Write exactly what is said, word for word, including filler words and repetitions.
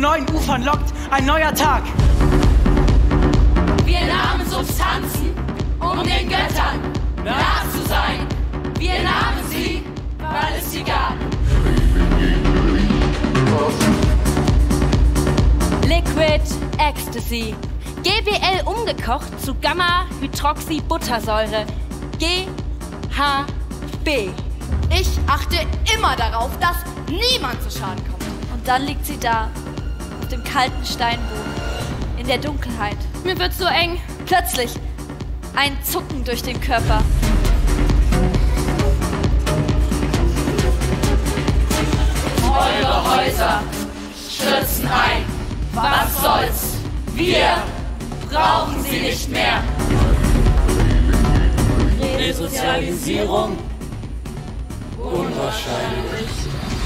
neuen Ufern lockt ein neuer Tag. Wir nahmen Substanzen, um den Göttern nah zu sein. Wir nahmen sie, weil es sie gab. Liquid Ecstasy. G B L umgekocht zu Gamma-Hydroxybuttersäure. G H B. Ich achte immer darauf, dass niemand zu Schaden kommt. Und dann liegt sie da, auf dem kalten Steinboden, in der Dunkelheit. Mir wird so eng. Plötzlich ein Zucken durch den Körper. Eure Häuser stürzen ein. Was soll's? Wir brauchen sie nicht mehr. Resozialisierung? Unwahrscheinlich.